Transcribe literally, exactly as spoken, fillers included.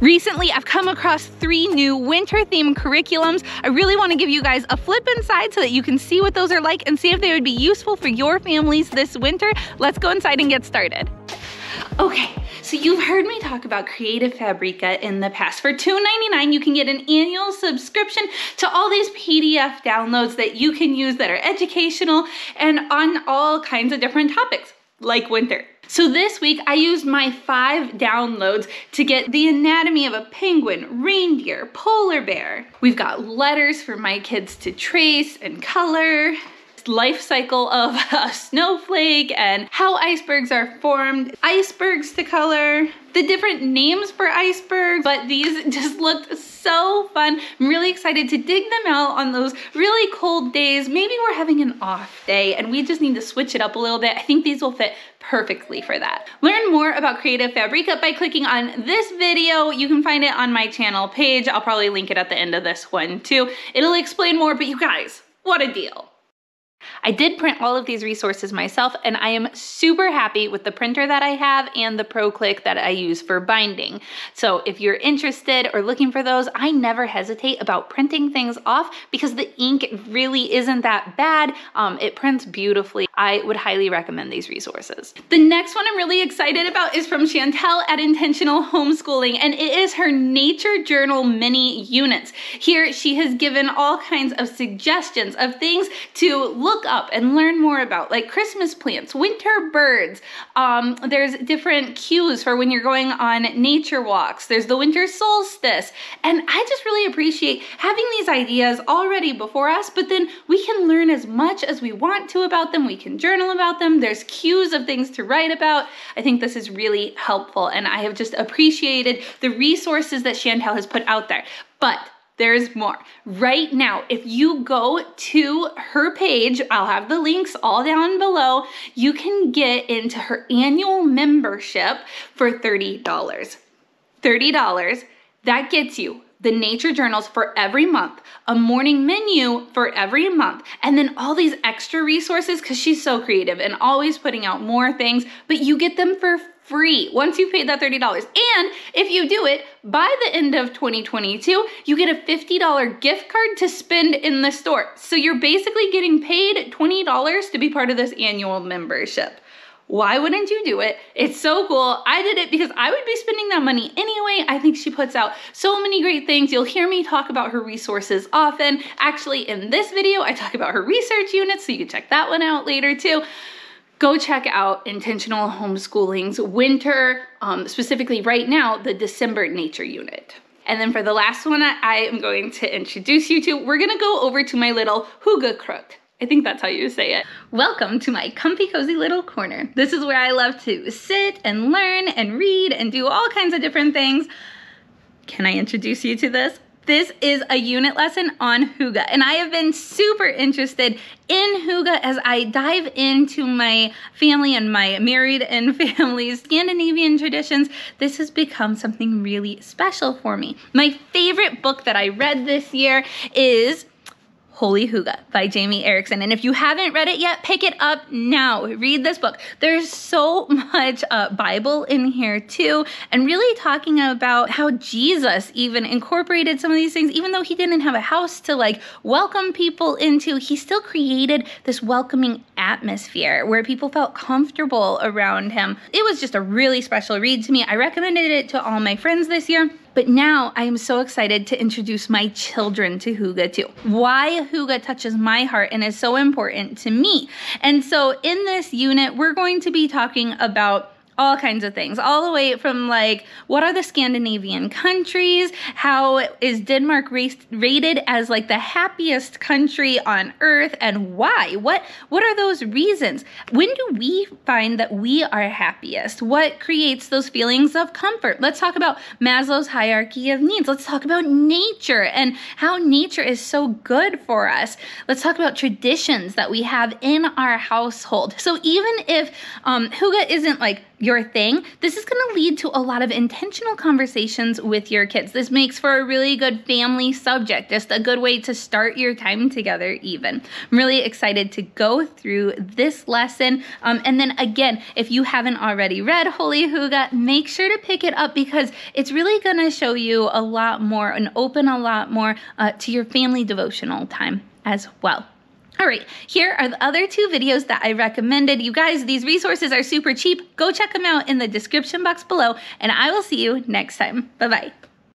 Recently, I've come across three new winter themed curriculums. I really want to give you guys a flip inside so that you can see what those are like and see if they would be useful for your families this winter. Let's go inside and get started. Okay, so you've heard me talk about Creative Fabrica in the past. For two ninety-nine, you can get an annual subscription to all these P D F downloads that you can use that are educational and on all kinds of different topics, like winter. So this week I used my five downloads to get the anatomy of a penguin, reindeer, polar bear. We've got letters for my kids to trace and color, life cycle of a snowflake and how icebergs are formed, icebergs to color, the different names for icebergs, but these just looked so fun. I'm really excited to dig them out on those really cold days. Maybe we're having an off day and we just need to switch it up a little bit. I think these will fit perfectly for that. Learn more about Creative Fabrica by clicking on this video. You can find it on my channel page. I'll probably link it at the end of this one too. It'll explain more, but you guys, what a deal. I did print all of these resources myself, and I am super happy with the printer that I have and the ProClick that I use for binding. So if you're interested or looking for those, I never hesitate about printing things off because the ink really isn't that bad. Um, it prints beautifully. I would highly recommend these resources. The next one I'm really excited about is from Chantel at Intentional Homeschooling, and it is her Nature Journal mini units. Here she has given all kinds of suggestions of things to look up and learn more about, like Christmas plants, winter birds. Um, there's different cues for when you're going on nature walks. There's the winter solstice. And I just really appreciate having these ideas already before us, but then we can learn as much as we want to about them. We can journal about them. There's cues of things to write about. I think this is really helpful, and I have just appreciated the resources that Chantel has put out there. But there's more. Right now, if you go to her page, I'll have the links all down below, you can get into her annual membership for thirty dollars. thirty dollars, that gets you the nature journals for every month, a morning menu for every month, and then all these extra resources because she's so creative and always putting out more things, but you get them for free once you've paid that thirty dollars. And if you do it by the end of twenty twenty-two, you get a fifty dollar gift card to spend in the store. So you're basically getting paid twenty dollars to be part of this annual membership. Why wouldn't you do it? It's so cool. I did it because I would be spending that money anyway. I think she puts out so many great things. You'll hear me talk about her resources often. Actually, in this video, I talk about her research units, so you can check that one out later too. Go check out Intentional Homeschooling's winter, um, specifically right now, the December nature unit. And then for the last one I am going to introduce you to, we're gonna go over to my little hygge crook. I think that's how you say it. Welcome to my comfy, cozy little corner. This is where I love to sit and learn and read and do all kinds of different things. Can I introduce you to this? This is a unit lesson on hygge, and I have been super interested in hygge as I dive into my family and my married and family's Scandinavian traditions. This has become something really special for me. My favorite book that I read this year is Holy Hygge by Jamie Erickson. And if you haven't read it yet, pick it up now. Read this book. There's so much uh, Bible in here too, and really talking about how Jesus even incorporated some of these things. Even though he didn't have a house to like welcome people into, he still created this welcoming atmosphere where people felt comfortable around him. It was just a really special read to me. I recommended it to all my friends this year. But now I am so excited to introduce my children to hygge too. Why hygge touches my heart and is so important to me. And so in this unit, we're going to be talking about all kinds of things, all the way from like, what are the Scandinavian countries? How is Denmark raced, rated as like the happiest country on earth, and why? What, what are those reasons? When do we find that we are happiest? What creates those feelings of comfort? Let's talk about Maslow's hierarchy of needs. Let's talk about nature and how nature is so good for us. Let's talk about traditions that we have in our household. So even if um, hygge isn't like your thing, this is going to lead to a lot of intentional conversations with your kids. This makes for a really good family subject, just a good way to start your time together even. I'm really excited to go through this lesson. Um, and then again, if you haven't already read Holy Hygge, make sure to pick it up because it's really going to show you a lot more and open a lot more uh, to your family devotional time as well. All right, here are the other two videos that I recommended. You guys, these resources are super cheap. Go check them out in the description box below, and I will see you next time. Bye-bye.